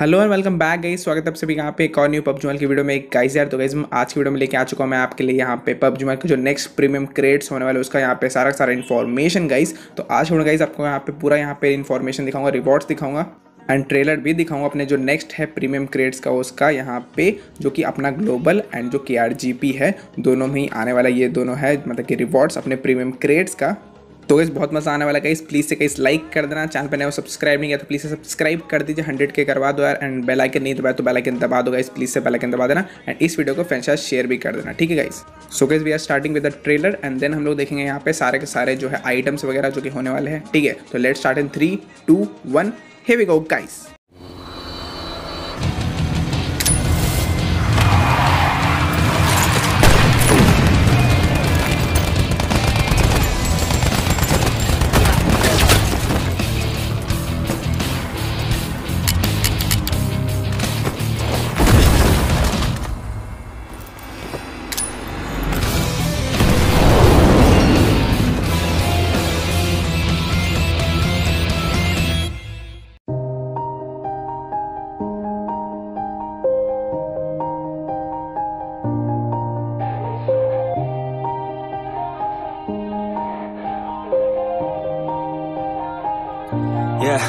Hello and welcome back guys, स्वागत है आप सभी यहाँ पे एक और न्यू पबजी मोबाइल की वीडियो में। गाइस यार तो गाइस हम आज की वीडियो में लेके आ चुका हूँ मैं आपके लिए यहाँ पे पबजी मोबाइल के जो नेक्स्ट प्रीमियम क्रेड्स होने वाले उसका यहाँ पे सारा इन्फॉर्मेशन गाइस। तो आज होगा गाइस आपको यहाँ पे पूरा यहाँ पे इन्फॉर्मेशन दिखाऊंगा, रिवॉर्ड्स दिखाऊंगा एंड ट्रेलर भी दिखाऊंगा अपने जो नेक्स्ट है प्रीमियम क्रेड्स का उसका यहाँ पे, जो कि अपना ग्लोबल एंड जो KRGP है दोनों में ही आने वाला ये दोनों है मतलब कि रिवॉर्ड्स अपने प्रीमियम क्रेड्स का। तो गाइस बहुत मजा आने वाला है गाइस, प्लीज़ से गाइस लाइक कर देना, चैनल पर नए हो सब्सक्राइब नहीं किया तो प्लीज़ से सब्सक्राइब कर दीजिए, 100K करवा दो यार एंड बेल आइकन नहीं दबाया तो बेल आइकन दबा दो गाइस, प्लीज़ से बेल आइकन दबा देना एंड इस वीडियो को फ्रेंड्स के साथ शेयर भी कर देना, ठीक है guys. So guys we are starting with the trailer and then हम लोग देखेंगे यहाँ पे सारे के सारे जो है आइटम्स वगैरह जो कि होने वाले हैं, ठीक है। तो let start in 3, 2, 1 here we go guys। Yeah,